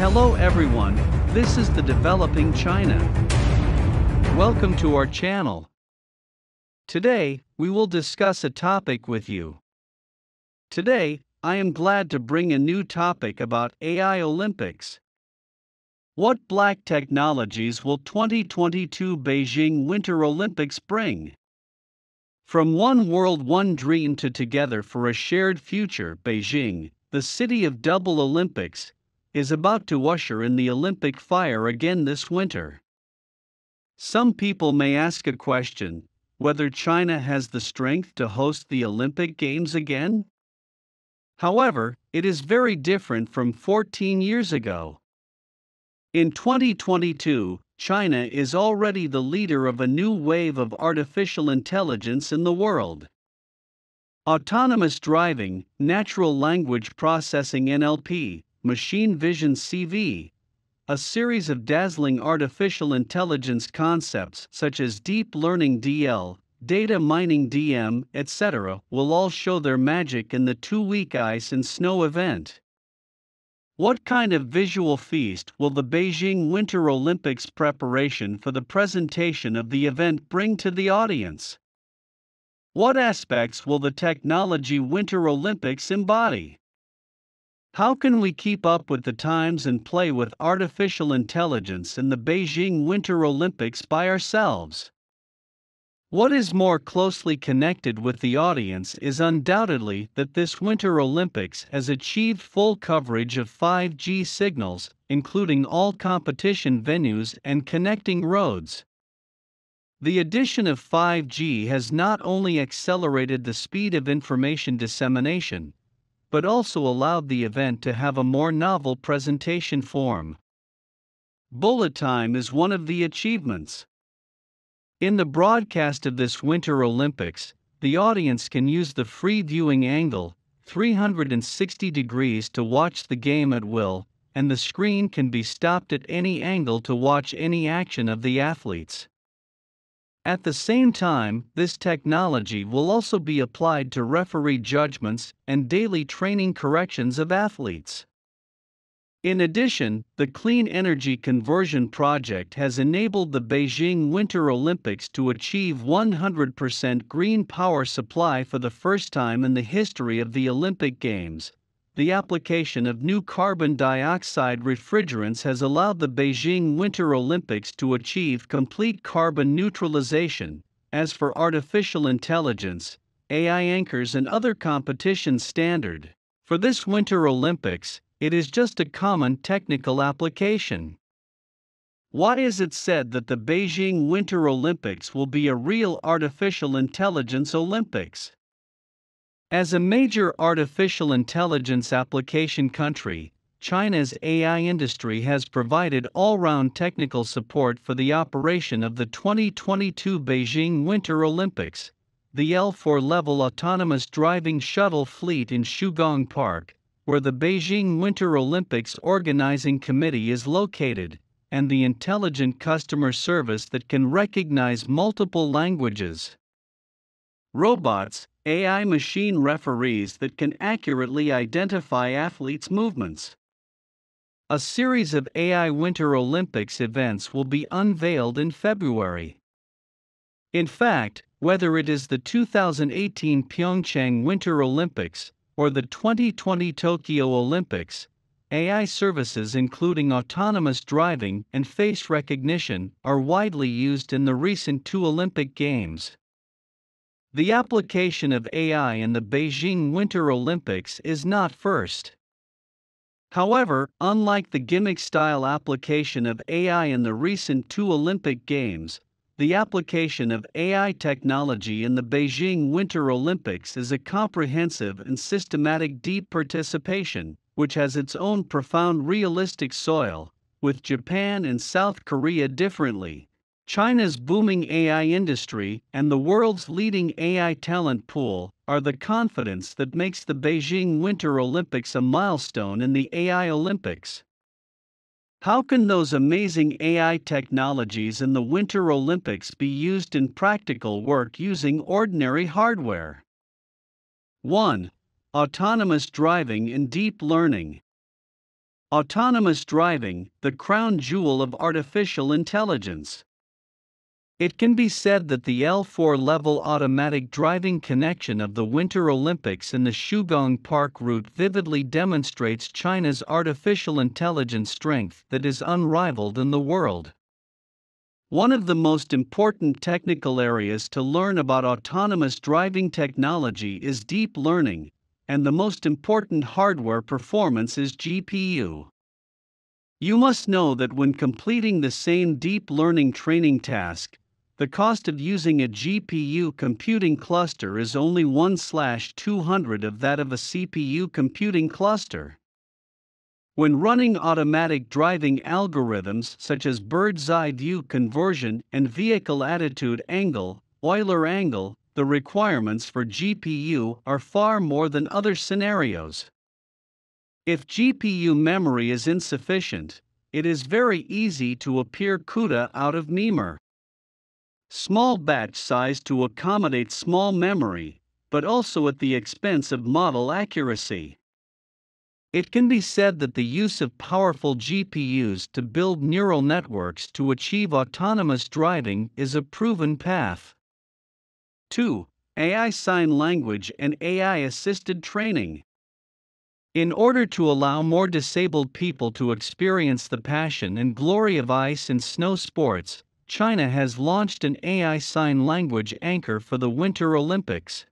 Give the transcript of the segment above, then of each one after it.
Hello everyone, this is The Developing China. Welcome to our channel. Today, we will discuss a topic with you. Today, I am glad to bring a new topic about AI Olympics. What black technologies will 2022 Beijing Winter Olympics bring? From one world, one dream to together for a shared future, Beijing, the city of double Olympics, is about to usher in the Olympic fire again this winter. Some people may ask a question, whether China has the strength to host the Olympic Games again? However, it is very different from 14 years ago. In 2022, China is already the leader of a new wave of artificial intelligence in the world. Autonomous driving, natural language processing NLP, machine vision CV, a series of dazzling artificial intelligence concepts such as deep learning DL, data mining DM, etc. will all show their magic in the two-week ice and snow event. What kind of visual feast will the Beijing Winter Olympics preparation for the presentation of the event bring to the audience? What aspects will the technology Winter Olympics embody? How can we keep up with the times and play with artificial intelligence in the Beijing Winter Olympics by ourselves? What is more closely connected with the audience is undoubtedly that this Winter Olympics has achieved full coverage of 5G signals, including all competition venues and connecting roads. The addition of 5G has not only accelerated the speed of information dissemination, but also allowed the event to have a more novel presentation form. Bullet time is one of the achievements. In the broadcast of this Winter Olympics, the audience can use the free viewing angle, 360 degrees, to watch the game at will, and the screen can be stopped at any angle to watch any action of the athletes. At the same time, this technology will also be applied to referee judgments and daily training corrections of athletes. In addition, the Clean Energy Conversion project has enabled the Beijing Winter Olympics to achieve 100% green power supply for the first time in the history of the Olympic Games. The application of new carbon dioxide refrigerants has allowed the Beijing Winter Olympics to achieve complete carbon neutralization. As for artificial intelligence, AI anchors and other competition standard, for this Winter Olympics, it is just a common technical application. Why is it said that the Beijing Winter Olympics will be a real artificial intelligence Olympics? As a major artificial intelligence application country, China's AI industry has provided all-round technical support for the operation of the 2022 Beijing Winter Olympics. The L4 level autonomous driving shuttle fleet in Shougang Park, where the Beijing Winter Olympics Organizing Committee is located, and the intelligent customer service that can recognize multiple languages. Robots, AI machine referees that can accurately identify athletes' movements. A series of AI Winter Olympics events will be unveiled in February. In fact, whether it is the 2018 Pyeongchang Winter Olympics or the 2020 Tokyo Olympics, AI services including autonomous driving and face recognition are widely used in the recent two Olympic Games. The application of AI in the Beijing Winter Olympics is not first. However, unlike the gimmick-style application of AI in the recent two Olympic Games, the application of AI technology in the Beijing Winter Olympics is a comprehensive and systematic deep participation, which has its own profound realistic soil. With Japan and South Korea differently, China's booming AI industry and the world's leading AI talent pool are the confidence that makes the Beijing Winter Olympics a milestone in the AI Olympics. How can those amazing AI technologies in the Winter Olympics be used in practical work using ordinary hardware? 1. Autonomous driving and deep learning. Autonomous driving, the crown jewel of artificial intelligence. It can be said that the L4 level automatic driving connection of the Winter Olympics and the Shougang Park route vividly demonstrates China's artificial intelligence strength that is unrivaled in the world. One of the most important technical areas to learn about autonomous driving technology is deep learning, and the most important hardware performance is GPU. You must know that when completing the same deep learning training task, the cost of using a GPU computing cluster is only 1/200 of that of a CPU computing cluster. When running automatic driving algorithms such as Bird's Eye View Conversion and Vehicle Attitude Angle, Euler Angle, the requirements for GPU are far more than other scenarios. If GPU memory is insufficient, it is very easy to appear CUDA out of memory. Small batch size to accommodate small memory, but also at the expense of model accuracy. It can be said that the use of powerful GPUs to build neural networks to achieve autonomous driving is a proven path. 2. AI sign language and AI-assisted training. In order to allow more disabled people to experience the passion and glory of ice and snow sports, China has launched an AI sign language anchor for the Winter Olympics.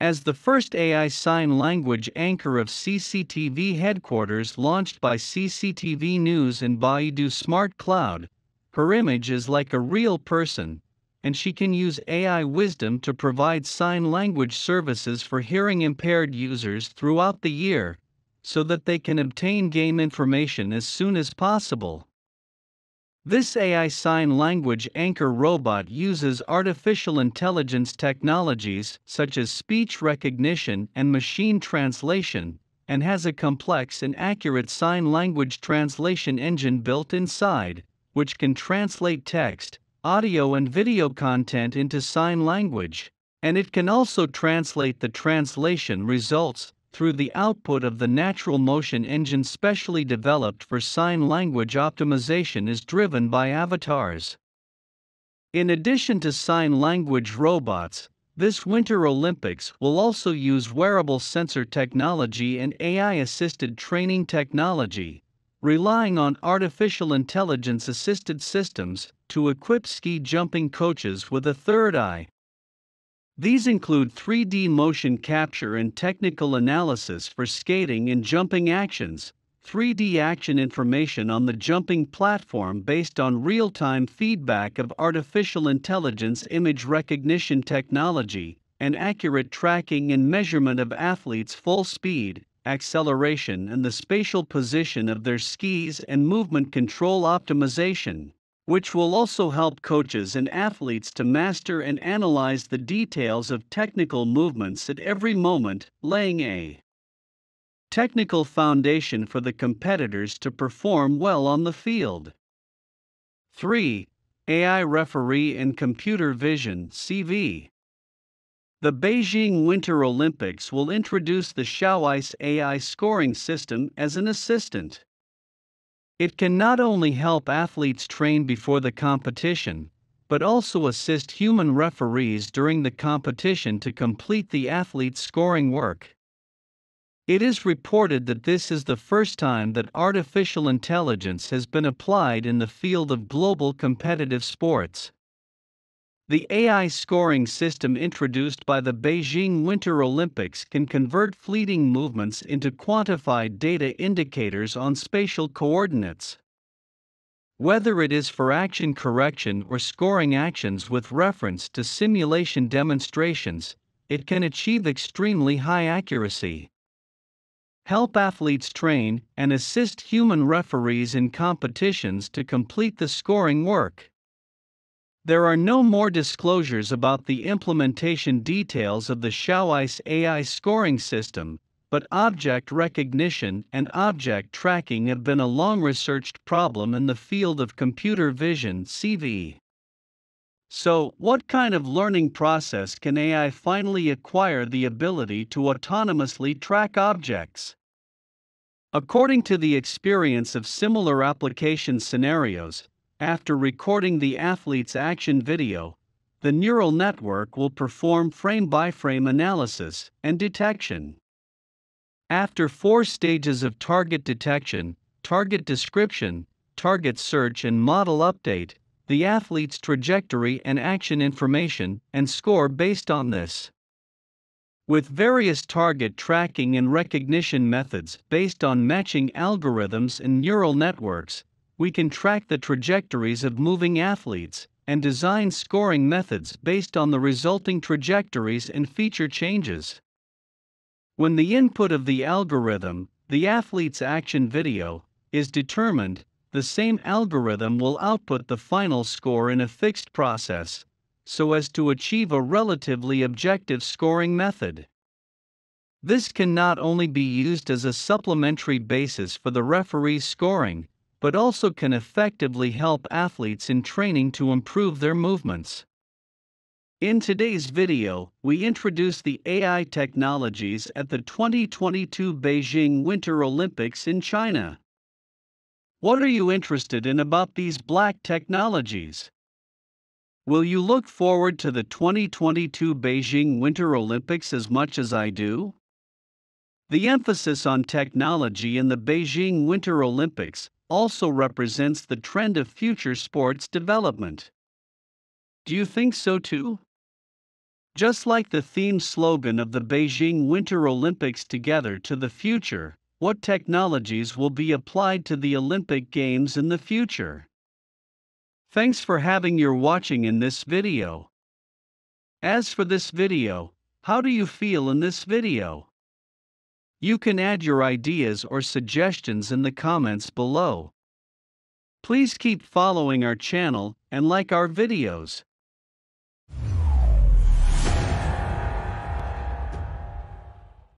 As the first AI sign language anchor of CCTV headquarters launched by CCTV News and Baidu Smart Cloud, her image is like a real person, and she can use AI wisdom to provide sign language services for hearing-impaired users throughout the year, so that they can obtain game information as soon as possible. This AI sign language anchor robot uses artificial intelligence technologies such as speech recognition and machine translation, and has a complex and accurate sign language translation engine built inside, which can translate text, audio and video content into sign language, and it can also translate the translation results through the output of the natural motion engine specially developed for sign language optimization is driven by avatars. In addition to sign language robots, this Winter Olympics will also use wearable sensor technology and AI-assisted training technology, relying on artificial intelligence-assisted systems to equip ski jumping coaches with a third eye. These include 3D motion capture and technical analysis for skating and jumping actions, 3D action information on the jumping platform based on real-time feedback of artificial intelligence image recognition technology, and accurate tracking and measurement of athletes' full speed, acceleration and the spatial position of their skis and movement control optimization, which will also help coaches and athletes to master and analyze the details of technical movements at every moment, laying a technical foundation for the competitors to perform well on the field. 3. AI referee and computer vision (CV). The Beijing Winter Olympics will introduce the Xiaoice AI scoring system as an assistant. It can not only help athletes train before the competition, but also assist human referees during the competition to complete the athlete's scoring work. It is reported that this is the first time that artificial intelligence has been applied in the field of global competitive sports. The AI scoring system introduced by the Beijing Winter Olympics can convert fleeting movements into quantified data indicators on spatial coordinates. Whether it is for action correction or scoring actions with reference to simulation demonstrations, it can achieve extremely high accuracy. Help athletes train and assist human referees in competitions to complete the scoring work. There are no more disclosures about the implementation details of the Xiaoice AI scoring system, but object recognition and object tracking have been a long-researched problem in the field of computer vision (CV). So, what kind of learning process can AI finally acquire the ability to autonomously track objects? According to the experience of similar application scenarios, after recording the athlete's action video, the neural network will perform frame-by-frame analysis and detection. After 4 stages of target detection, target description, target search and model update, the athlete's trajectory and action information and score based on this. With various target tracking and recognition methods based on matching algorithms and neural networks, we can track the trajectories of moving athletes and design scoring methods based on the resulting trajectories and feature changes. When the input of the algorithm, the athlete's action video, is determined, the same algorithm will output the final score in a fixed process, so as to achieve a relatively objective scoring method. This can not only be used as a supplementary basis for the referee's scoring, but also can effectively help athletes in training to improve their movements. In today's video, we introduce the AI technologies at the 2022 Beijing Winter Olympics in China. What are you interested in about these black technologies? Will you look forward to the 2022 Beijing Winter Olympics as much as I do? The emphasis on technology in the Beijing Winter Olympics also represents the trend of future sports development. Do you think so too? Just like the theme slogan of the Beijing Winter Olympics, Together to the Future, what technologies will be applied to the Olympic Games in the future? Thanks for having your watching in this video. As for this video, how do you feel in this video? You can add your ideas or suggestions in the comments below. Please keep following our channel and like our videos.